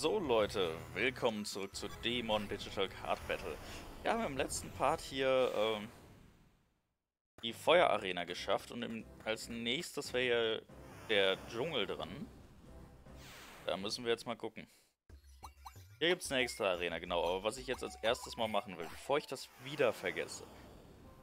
So Leute, willkommen zurück zu Digimon Digital Card Battle. Wir haben im letzten Part hier die Feuerarena geschafft und als nächstes wäre hier der Dschungel dran. Da müssen wir jetzt mal gucken. Hier gibt es eine extra Arena, genau, aber was ich jetzt als erstes mal machen will, bevor ich das wieder vergesse.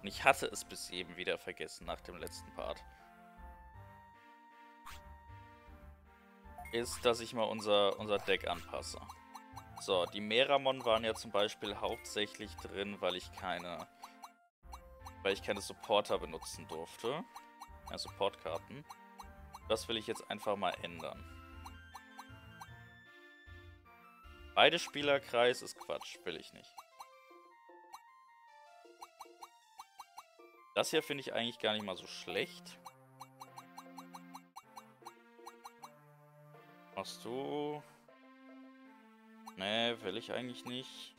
Und ich hatte es bis eben wieder vergessen nach dem letzten Part. Ist, dass ich mal unser Deck anpasse. So, die Meramon waren ja zum Beispiel hauptsächlich drin, weil ich keine Supporter benutzen durfte. Ja, Supportkarten. Das will ich jetzt einfach mal ändern. Beide Spielerkreis ist Quatsch, will ich nicht. Das hier finde ich eigentlich gar nicht mal so schlecht. Machst du? Nee, will ich eigentlich nicht.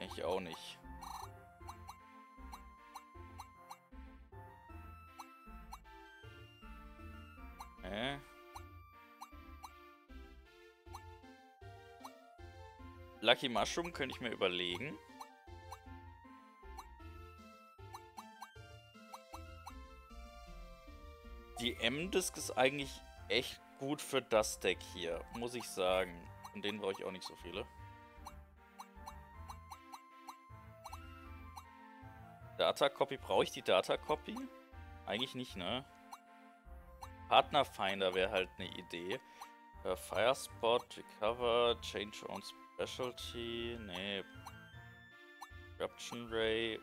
Ich auch nicht. Nee. Lucky Maschum könnte ich mir überlegen. Die M-Disc ist eigentlich echt gut für das Deck hier, muss ich sagen. Von denen brauche ich auch nicht so viele. Data Copy, brauche ich die Data Copy? Eigentlich nicht, ne? Partner Finder wäre halt eine Idee. Firespot, Recover, Change Own Specialty, ne. Corruption Ray.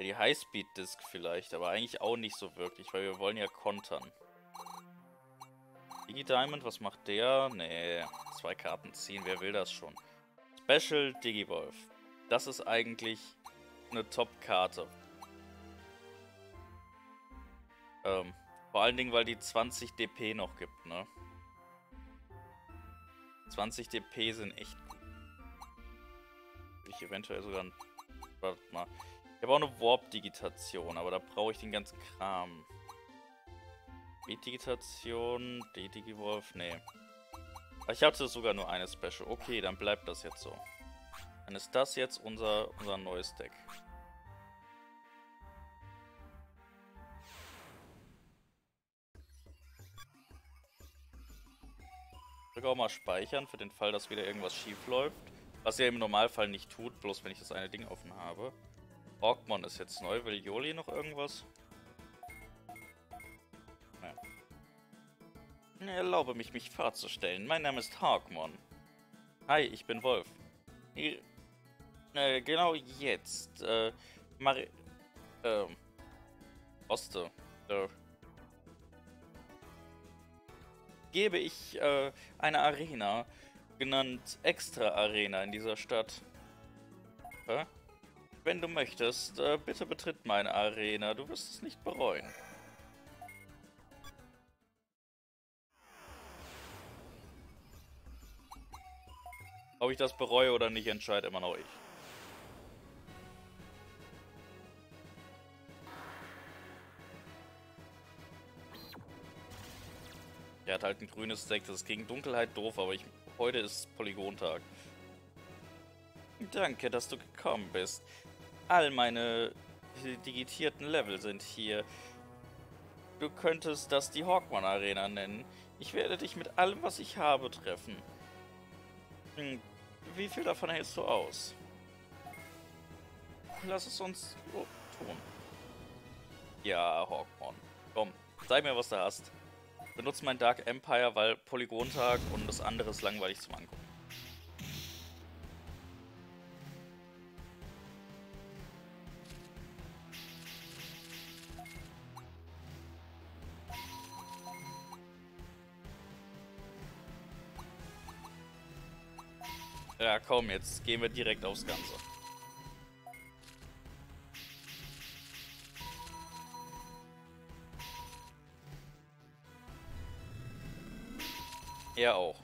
Die Highspeed-Disc vielleicht, aber eigentlich auch nicht so wirklich, weil wir wollen ja kontern. Digi Diamond, was macht der? Nee, 2 Karten ziehen, wer will das schon? Special Digivorf. Das ist eigentlich eine Top-Karte. Vor allen Dingen, weil die 20 DP noch gibt, ne? 20 DP sind echt gut. Ich eventuell sogar ein... Warte mal. Ich habe auch eine Warp-Digitation, aber da brauche ich den ganzen Kram. B-Digitation, D-Digivorf, nee. Ich hatte sogar nur eine Special. Okay, dann bleibt das jetzt so. Dann ist das jetzt unser neues Deck. Ich drücke auch mal speichern für den Fall, dass wieder irgendwas schief läuft. Was ja im Normalfall nicht tut, bloß wenn ich das eine Ding offen habe. Hawkmon ist jetzt neu. Will Joli noch irgendwas? Nee. Erlaube mich vorzustellen. Mein Name ist Hawkmon. Hi, ich bin Wolf. Genau jetzt. Oste. Gebe ich eine Arena, genannt Extra Arena, in dieser Stadt. Hä? Wenn du möchtest, bitte betritt meine Arena. Du wirst es nicht bereuen. Ob ich das bereue oder nicht, entscheide immer noch ich. Er hat halt ein grünes Deck. Das ist gegen Dunkelheit doof, aber heute ist Polygontag. Danke, dass du gekommen bist. All meine digitierten Level sind hier. Du könntest das die Hawkmon Arena nennen. Ich werde dich mit allem, was ich habe, treffen. Wie viel davon hältst du aus? Lass es uns tun. Ja, Hawkmon. Komm, zeig mir, was du hast. Benutze mein Dark Empire, weil Polygontag und das andere ist langweilig zum Angucken. Ja, komm, jetzt gehen wir direkt aufs Ganze. Er auch.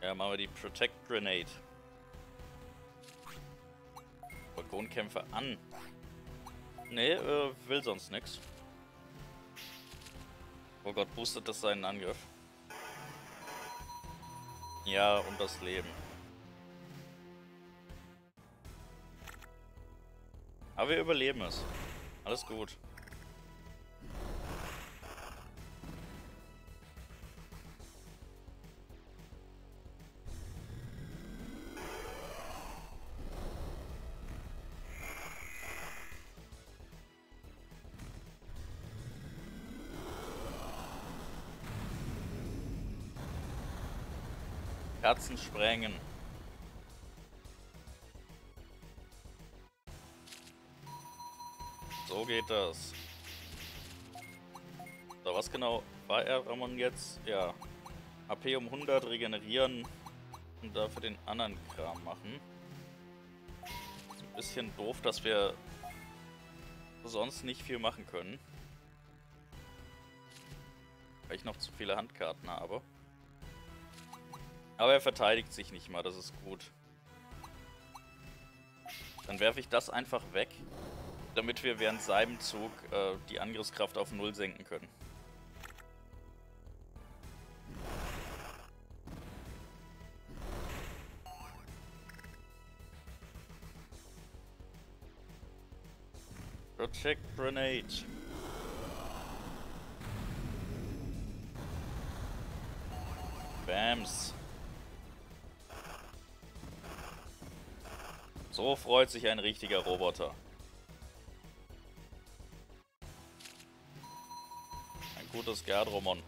Ja, machen wir die Protect-Grenade. Dragonkämpfer an. Nee, will sonst nix. Oh Gott, boostet das seinen Angriff? Ja, und das Leben. Aber wir überleben es. Alles gut. Herzen sprengen. So geht das. So, was genau war Meramon jetzt? Ja. HP um 100 regenerieren und dafür den anderen Kram machen. Ist ein bisschen doof, dass wir sonst nicht viel machen können. Weil ich noch zu viele Handkarten habe. Aber er verteidigt sich nicht mal, das ist gut. Dann werfe ich das einfach weg, damit wir während seinem Zug die Angriffskraft auf 0 senken können. Protect-Grenade. Bams. So freut sich ein richtiger Roboter. Ein gutes Guardromon.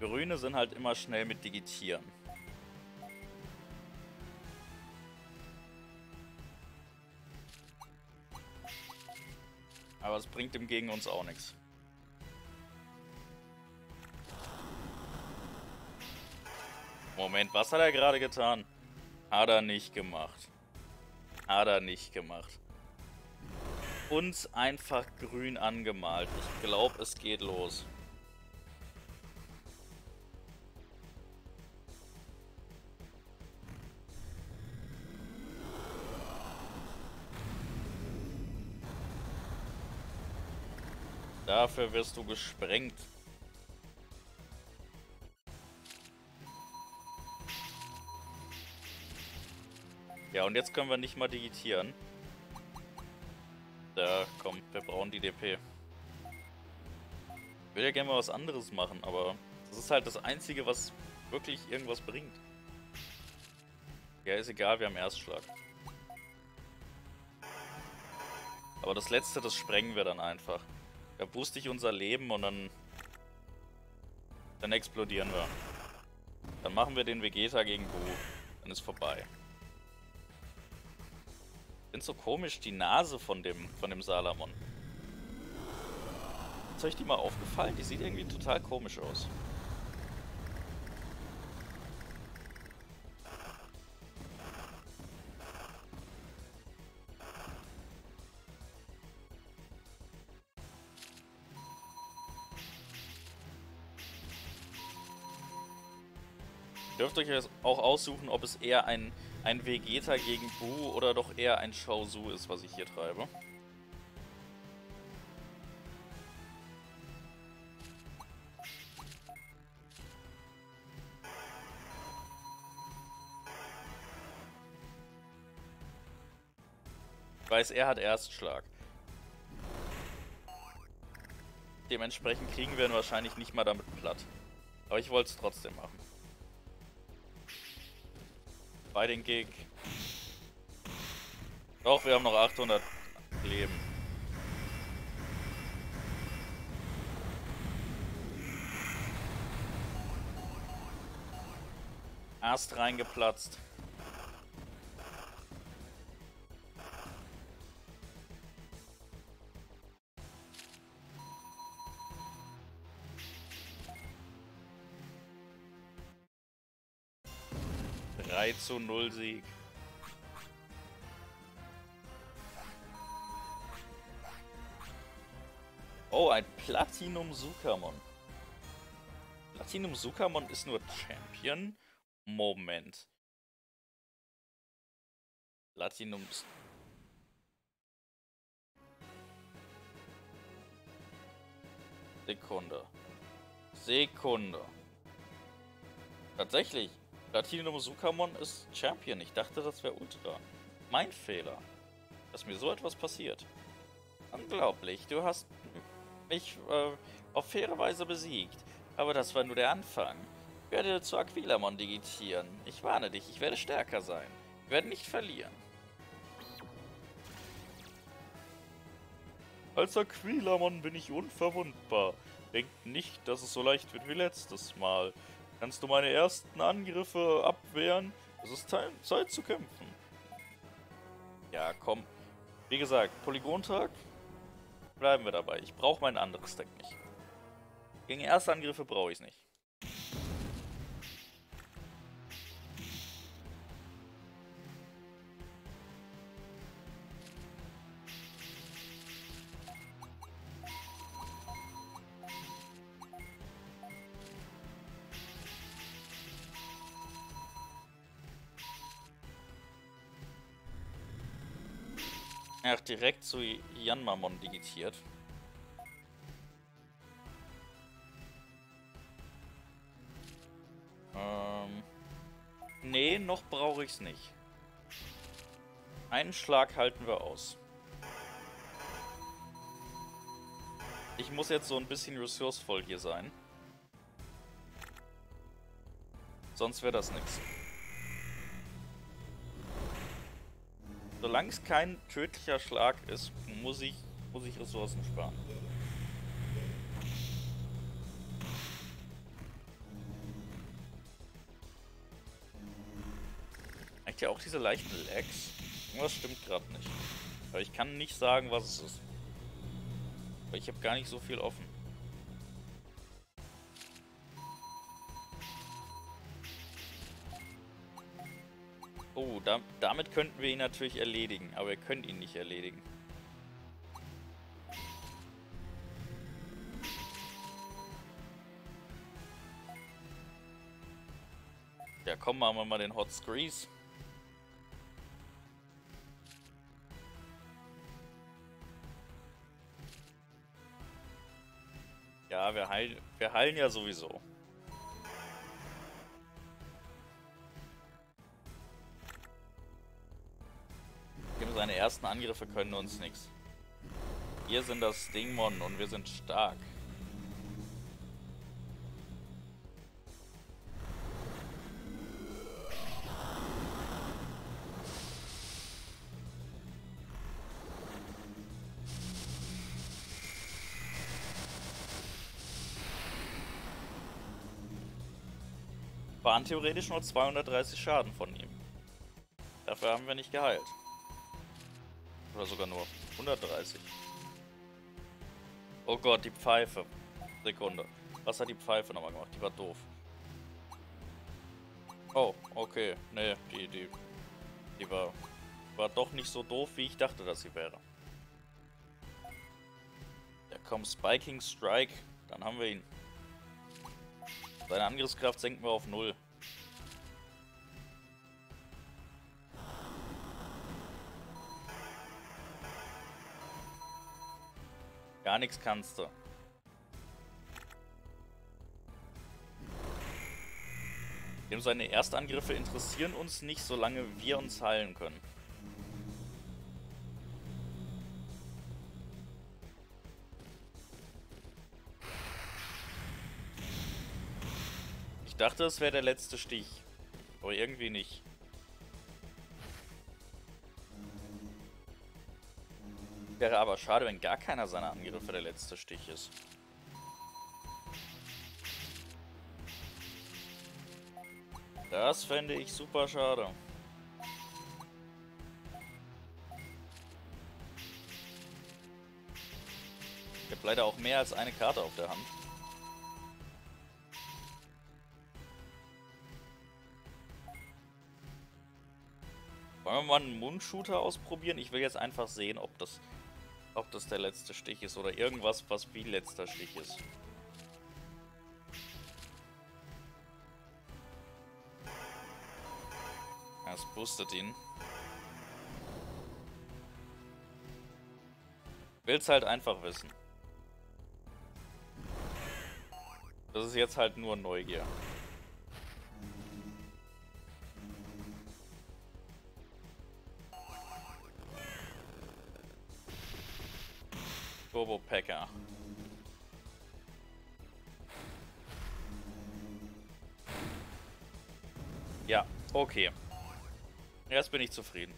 Grüne sind halt immer schnell mit Digitieren. Aber es bringt dem gegen uns auch nichts. Moment, was hat er gerade getan? Hat er nicht gemacht. Hat er nicht gemacht. Uns einfach grün angemalt. Ich glaube, es geht los. Dafür wirst du gesprengt. Ja, und jetzt können wir nicht mal digitieren. Da, komm, wir brauchen die DP. Ich will ja gerne mal was anderes machen, aber das ist halt das Einzige, was wirklich irgendwas bringt. Ja, ist egal, wir haben Erstschlag. Aber das Letzte, das sprengen wir dann einfach. Da booste ich unser Leben und dann explodieren wir. Dann machen wir den Vegeta gegen Buu. Dann ist vorbei. Ich finde so komisch, die Nase von dem Salamon. Ist euch die mal aufgefallen? Die sieht irgendwie total komisch aus. Ihr dürft euch jetzt auch aussuchen, ob es eher ein Vegeta gegen Buu oder doch eher ein Shao Zu ist, was ich hier treibe. Ich weiß, er hat Erstschlag. Dementsprechend kriegen wir ihn wahrscheinlich nicht mal damit platt. Aber ich wollte es trotzdem machen. Bei den Gig. Doch, wir haben noch 800 Leben. Ast reingeplatzt. Zu 0 Sieg. Oh, ein Platinum Sukamon. Platinum Sukamon ist nur Champion? Moment. Platinum... Sekunde. Tatsächlich, Platinum Sukamon ist Champion. Ich dachte, das wäre Ultra. Mein Fehler, dass mir so etwas passiert. Unglaublich, du hast mich auf faire Weise besiegt. Aber das war nur der Anfang. Ich werde zu Aquilamon digitieren. Ich warne dich, ich werde stärker sein. Ich werde nicht verlieren. Als Aquilamon bin ich unverwundbar. Denkt nicht, dass es so leicht wird wie letztes Mal. Kannst du meine ersten Angriffe abwehren? Es ist Zeit zu kämpfen. Ja, komm. Wie gesagt, Polygontag. Bleiben wir dabei. Ich brauche mein anderes Deck nicht. Gegen erste Angriffe brauche ich es nicht. Ach, direkt zu Yanmamon digitiert. Nee, noch brauche ich es nicht. Einen Schlag halten wir aus. Ich muss jetzt so ein bisschen ressourcevoll hier sein. Sonst wäre das nichts. Solange es kein tödlicher Schlag ist, muss ich Ressourcen sparen. Merkt ihr auch diese leichten Lags? Irgendwas stimmt gerade nicht. Aber ich kann nicht sagen, was es ist. Weil ich habe gar nicht so viel offen. Oh, damit könnten wir ihn natürlich erledigen, aber wir können ihn nicht erledigen. Ja, komm, machen wir mal den Hot Squeeze. Ja, wir heilen ja sowieso. Seine ersten Angriffe können uns nichts. Wir sind das Dingmon und wir sind stark. Waren theoretisch nur 230 Schaden von ihm. Dafür haben wir nicht geheilt. Oder sogar nur 130. Oh Gott, die Pfeife. Sekunde. Was hat die Pfeife nochmal gemacht? Die war doof. Oh, okay. Nee, die war doch nicht so doof, wie ich dachte, dass sie wäre. Ja komm, Spiking Strike. Dann haben wir ihn. Seine Angriffskraft senken wir auf 0. Gar nichts kannst du. Dem seine Erstangriffe interessieren uns nicht, solange wir uns heilen können. Ich dachte, es wäre der letzte Stich, aber irgendwie nicht. Wäre aber schade, wenn gar keiner seiner Angriffe der letzte Stich ist. Das fände ich super schade. Ich habe leider auch mehr als eine Karte auf der Hand. Wollen wir mal einen Mundshooter ausprobieren? Ich will jetzt einfach sehen, ob das der letzte Stich ist oder irgendwas, was wie letzter Stich ist. Das boostet ihn. Will's halt einfach wissen. Das ist jetzt halt nur Neugier. Turbo Packer. Ja, okay. Jetzt bin ich zufrieden.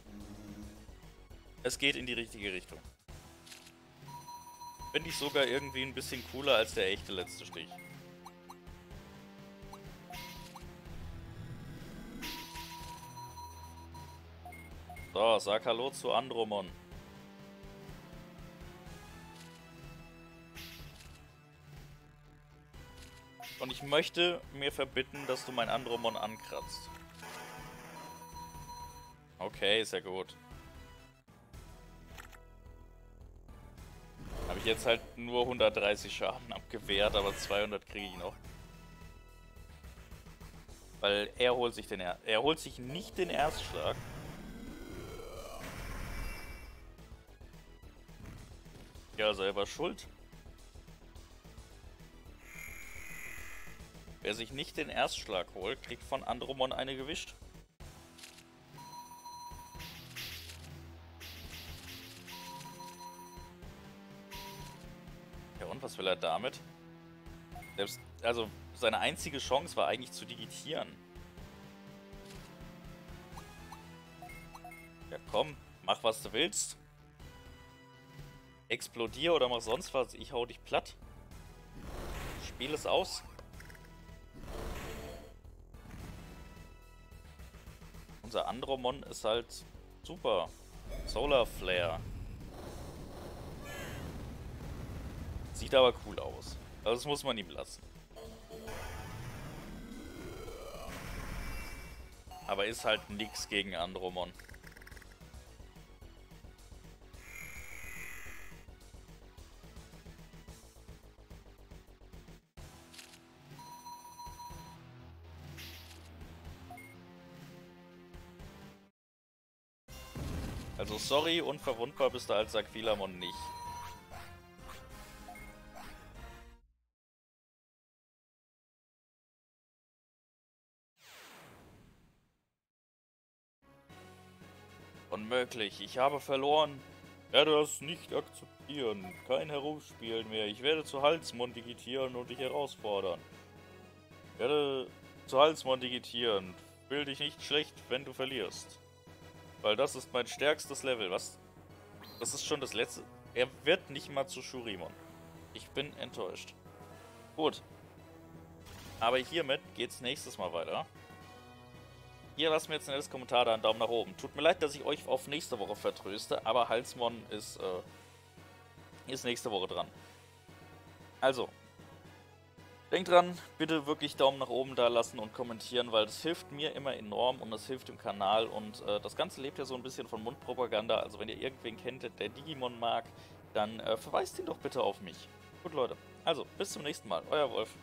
Es geht in die richtige Richtung. Finde ich sogar irgendwie ein bisschen cooler als der echte letzte Stich. So, sag Hallo zu Andromon. Und ich möchte mir verbitten, dass du mein Andromon ankratzt. Okay, ist ja gut. Habe ich jetzt halt nur 130 Schaden abgewehrt, aber 200 kriege ich noch. Weil er holt sich nicht den Erstschlag. Ja, selber schuld. Wer sich nicht den Erstschlag holt, kriegt von Andromon eine gewischt. Was will er damit? Selbst, also seine einzige Chance war eigentlich zu digitieren. Ja komm, mach was du willst. Explodier oder mach sonst was, ich hau dich platt. Spiel es aus. Unser Andromon ist halt super. Solar Flare. Sieht aber cool aus. Also das muss man ihm lassen. Aber ist halt nix gegen Andromon. Also sorry, unverwundbar bist du als Aquilamon nicht. Unmöglich, ich habe verloren. Werde das nicht akzeptieren. Kein Herumspielen mehr. Ich werde zu Halsmond digitieren und dich herausfordern. Werde zu Halsmond digitieren. Fühl dich nicht schlecht, wenn du verlierst. Weil das ist mein stärkstes Level. Was? Das ist schon das letzte. Er wird nicht mal zu Shurimon. Ich bin enttäuscht. Gut. Aber hiermit geht's nächstes Mal weiter. Ihr lasst mir jetzt ein nettes Kommentar da, einen Daumen nach oben. Tut mir leid, dass ich euch auf nächste Woche vertröste, aber Halsmon ist nächste Woche dran. Also, denkt dran, bitte wirklich Daumen nach oben da lassen und kommentieren, weil das hilft mir immer enorm und das hilft dem Kanal. Und das Ganze lebt ja so ein bisschen von Mundpropaganda. Also wenn ihr irgendwen kennt, der Digimon mag, dann verweist ihn doch bitte auf mich. Gut, Leute. Also, bis zum nächsten Mal. Euer Wolf.